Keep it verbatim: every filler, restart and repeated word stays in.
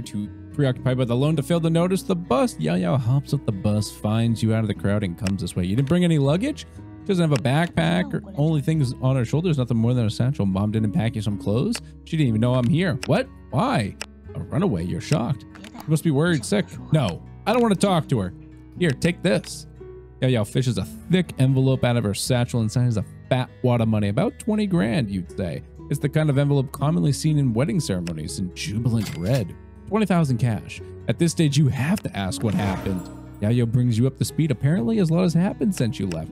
You're too preoccupied by the loan to fail to notice the bus. Yaoyao hops up the bus, finds you out of the crowd, and comes this way. You didn't bring any luggage? She doesn't have a backpack. Or only things on her shoulders, nothing more than a satchel. Mom didn't pack you some clothes? She didn't even know I'm here. What? Why? A runaway. You're shocked. You must be worried sick. No, I don't want to talk to her. Here, take this. Yaoyao fishes a thick envelope out of her satchel. Inside is a fat wad of money, about twenty grand, you'd say. It's the kind of envelope commonly seen in wedding ceremonies in jubilant red. twenty thousand cash. At this stage, you have to ask what happened. Yaoyao brings you up to speed. Apparently, as lot has happened since you left.